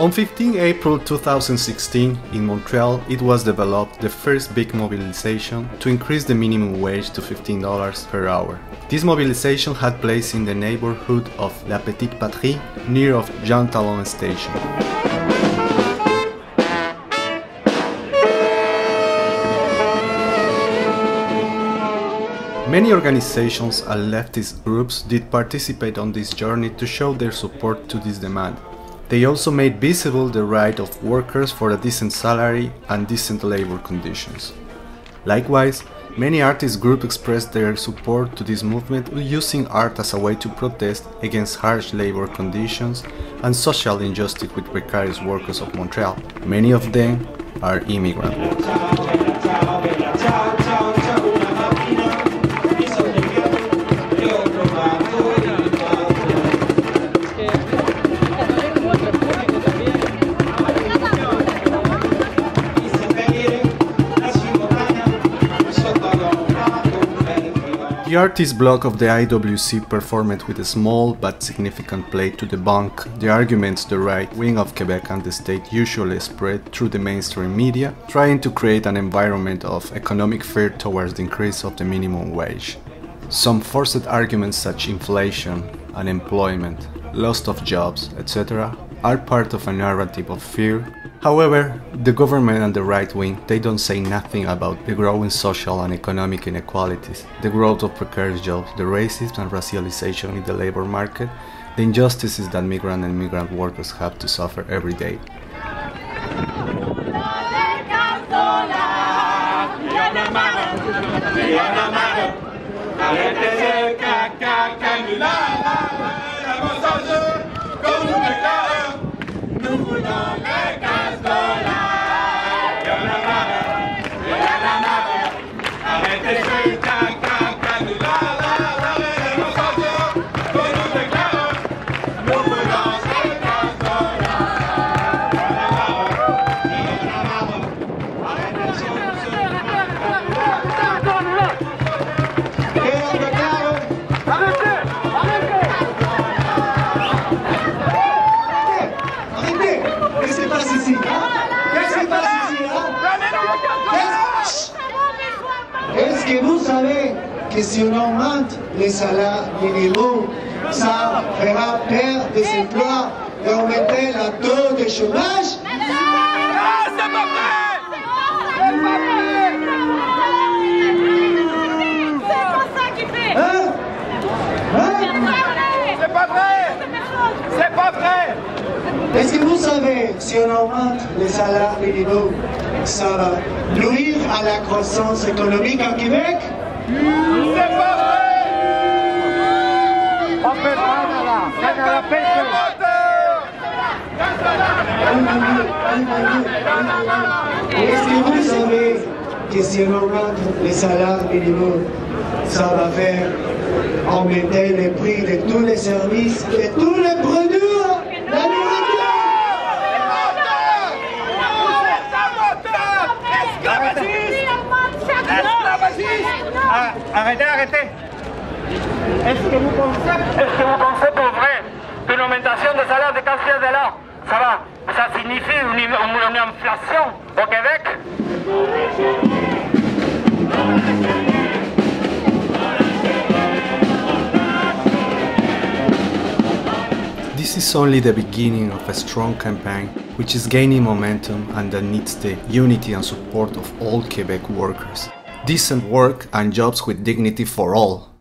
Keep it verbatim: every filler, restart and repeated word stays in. On the fifteenth of April two thousand sixteen, in Montreal, it was developed the first big mobilization to increase the minimum wage to fifteen dollars per hour. This mobilization had place in the neighborhood of La Petite Patrie, near of Jean Talon Station. Many organizations and leftist groups did participate on this journey to show their support to this demand. They also made visible the right of workers for a decent salary and decent labor conditions. Likewise, many artist groups expressed their support to this movement using art as a way to protest against harsh labor conditions and social injustice with precarious workers of Montreal. Many of them are immigrant workers. The Artists' Bloc of the I W C performed with a small but significant play to debunk the arguments the right wing of Quebec and the state usually spread through the mainstream media, trying to create an environment of economic fear towards the increase of the minimum wage. Some forced arguments such as inflation, unemployment, loss of jobs, et cetera are part of a narrative of fear. However, the government and the right wing, they don't say nothing about the growing social and economic inequalities, the growth of precarious jobs, the racism and racialization in the labor market, the injustices that migrant and migrant workers have to suffer every day. Est-ce que vous savez que si on augmente les salaires minimaux, ça fera perdre des emplois et augmenter la taux de chômage? Non, c'est pas vrai! C'est pas vrai! C'est pas ça qu'il fait! Hein? Hein? C'est pas vrai! C'est pas vrai! Est-ce que vous savez si on augmente les salaires minimaux, ça va nourrir à la croissance économique en Québec? C'est pas vrai! On peut prendre la Est-ce que vous savez que si on augmente les salaires minimaux, ça va faire augmenter les prix de tous les services, de tous les produits? Arrêtez, arrêtez! Est-ce que vous pensez, est-ce que vous pensez pour vrai qu'une augmentation de salaire de quinze dollars, ça va, ça signifie une, une, une inflation au Québec? This is only the beginning of a strong campaign which is gaining momentum and that needs the unity and support of all Quebec workers. Decent work and jobs with dignity for all.